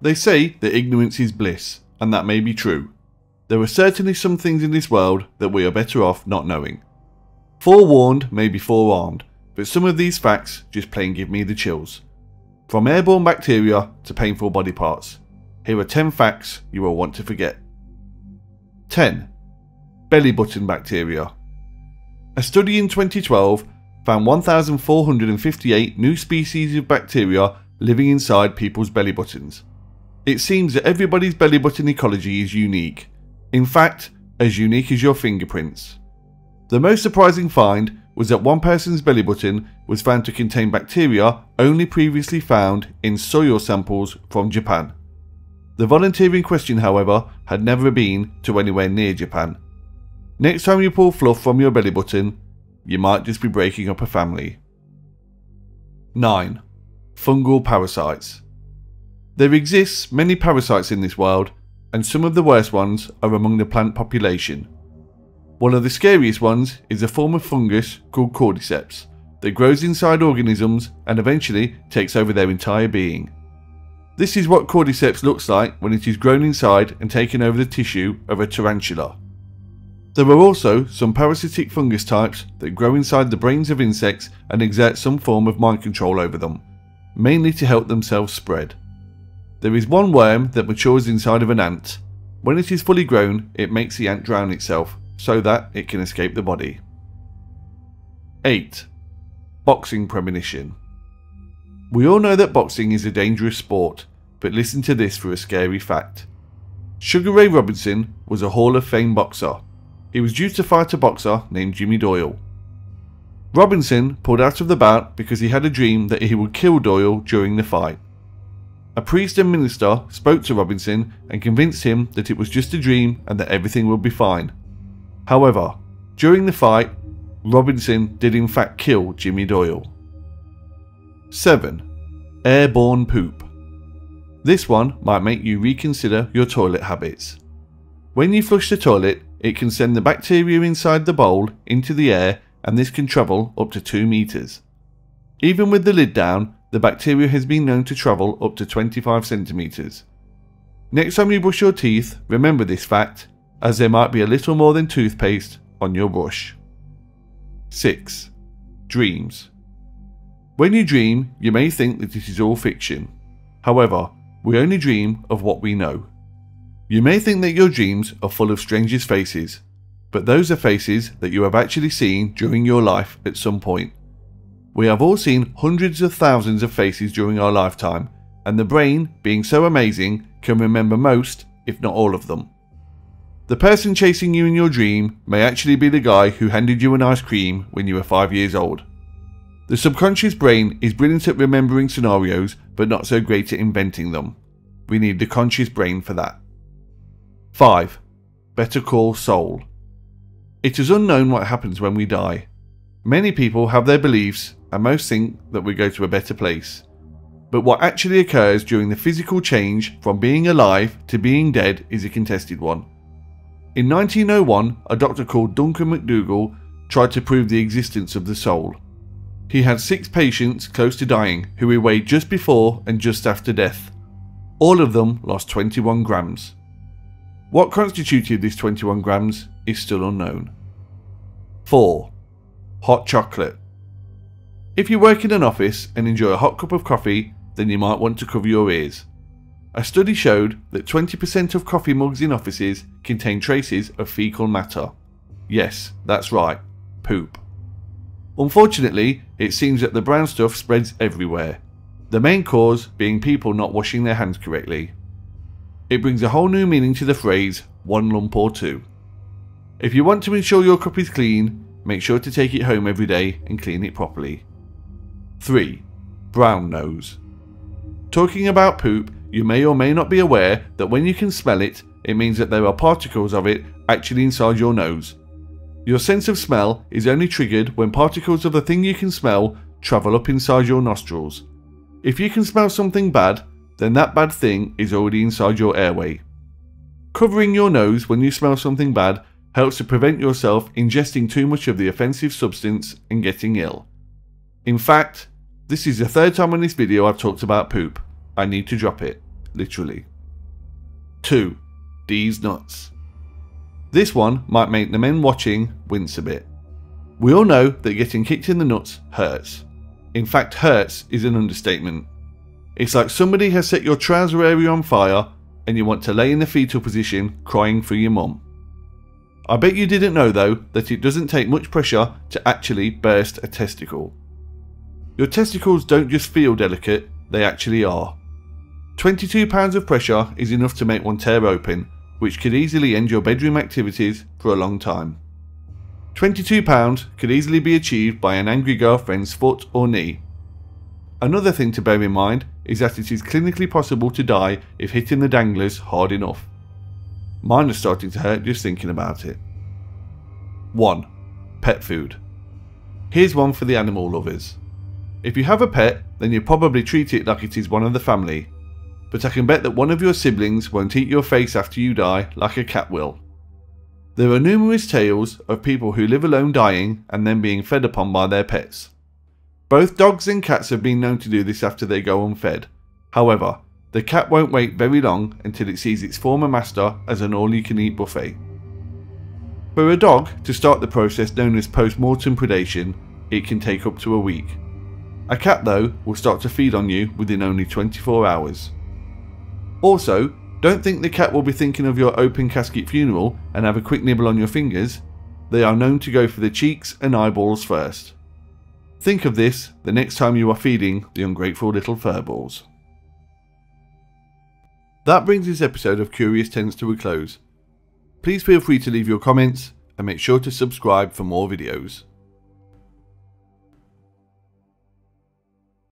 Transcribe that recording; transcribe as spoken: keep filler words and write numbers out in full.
They say that ignorance is bliss, and that may be true. There are certainly some things in this world that we are better off not knowing. Forewarned may be forearmed, but some of these facts just plain give me the chills. From airborne bacteria to painful body parts, here are ten facts you will want to forget. ten. Belly button bacteria. A study in twenty twelve found one thousand four hundred fifty-eight new species of bacteria living inside people's belly buttons. It seems that everybody's belly button ecology is unique. In fact, as unique as your fingerprints. The most surprising find was that one person's belly button was found to contain bacteria only previously found in soil samples from Japan. The volunteer in question, however, had never been to anywhere near Japan. Next time you pull fluff from your belly button, you might just be breaking up a family. nine. Fungal parasites. There exists many parasites in this world, and some of the worst ones are among the plant population. One of the scariest ones is a form of fungus called Cordyceps that grows inside organisms and eventually takes over their entire being. This is what Cordyceps looks like when it is grown inside and taken over the tissue of a tarantula. There are also some parasitic fungus types that grow inside the brains of insects and exert some form of mind control over them, mainly to help themselves spread. There is one worm that matures inside of an ant. When it is fully grown, it makes the ant drown itself so that it can escape the body. eight. Boxing premonition. We all know that boxing is a dangerous sport, but listen to this for a scary fact. Sugar Ray Robinson was a Hall of Fame boxer. He was due to fight a boxer named Jimmy Doyle. Robinson pulled out of the bout because he had a dream that he would kill Doyle during the fight. A priest and minister spoke to Robinson and convinced him that it was just a dream and that everything would be fine. However, during the fight, Robinson did in fact kill Jimmy Doyle. seven. Airborne poop. This one might make you reconsider your toilet habits. When you flush the toilet, it can send the bacteria inside the bowl into the air, and this can travel up to two meters. Even with the lid down, the bacteria has been known to travel up to twenty-five centimeters. Next time you brush your teeth, remember this fact, as there might be a little more than toothpaste on your brush. six. Dreams. When you dream, you may think that it is all fiction. However, we only dream of what we know. You may think that your dreams are full of strangest faces, but those are faces that you have actually seen during your life at some point. We have all seen hundreds of thousands of faces during our lifetime, and the brain, being so amazing, can remember most, if not all of them. The person chasing you in your dream may actually be the guy who handed you an ice cream when you were five years old. The subconscious brain is brilliant at remembering scenarios, but not so great at inventing them. We need the conscious brain for that. five. Better Call Soul. It is unknown what happens when we die. Many people have their beliefs, and most think that we go to a better place. But what actually occurs during the physical change from being alive to being dead is a contested one. In nineteen oh one, a doctor called Duncan MacDougall tried to prove the existence of the soul. He had six patients close to dying who he weighed just before and just after death. All of them lost twenty-one grams. What constituted this twenty-one grams is still unknown. four. Hot chocolate. If you work in an office and enjoy a hot cup of coffee, then you might want to cover your ears. A study showed that twenty percent of coffee mugs in offices contain traces of fecal matter. Yes, that's right, poop. Unfortunately, it seems that the brown stuff spreads everywhere, the main cause being people not washing their hands correctly. It brings a whole new meaning to the phrase, one lump or two. If you want to ensure your cup is clean, make sure to take it home every day and clean it properly. three. Brown nose. Talking about poop, you may or may not be aware that when you can smell it, it means that there are particles of it actually inside your nose. Your sense of smell is only triggered when particles of the thing you can smell travel up inside your nostrils. If you can smell something bad, then that bad thing is already inside your airway. Covering your nose when you smell something bad helps to prevent yourself ingesting too much of the offensive substance and getting ill. In fact, this is the third time in this video I've talked about poop. I need to drop it. literally. Two. D's nuts. This one might make the men watching wince a bit. We all know that getting kicked in the nuts hurts. In fact, hurts is an understatement. It's like somebody has set your trouser area on fire and you want to lay in the fetal position crying for your mum. I bet you didn't know though that it doesn't take much pressure to actually burst a testicle. Your testicles don't just feel delicate, they actually are. twenty-two pounds of pressure is enough to make one tear open, which could easily end your bedroom activities for a long time. twenty-two pounds could easily be achieved by an angry girlfriend's foot or knee. Another thing to bear in mind is that it is clinically possible to die if hitting the danglers hard enough. Mine are starting to hurt just thinking about it. one. Pet food. Here's one for the animal lovers. If you have a pet, then you probably treat it like it is one of the family, but I can bet that one of your siblings won't eat your face after you die like a cat will. There are numerous tales of people who live alone dying and then being fed upon by their pets. Both dogs and cats have been known to do this after they go unfed. However, the cat won't wait very long until it sees its former master as an all-you-can-eat buffet. For a dog to start the process known as post-mortem predation, it can take up to a week. A cat though will start to feed on you within only twenty-four hours. Also, don't think the cat will be thinking of your open casket funeral and have a quick nibble on your fingers. They are known to go for the cheeks and eyeballs first. Think of this the next time you are feeding the ungrateful little furballs. That brings this episode of Curious ten s to a close. Please feel free to leave your comments and make sure to subscribe for more videos.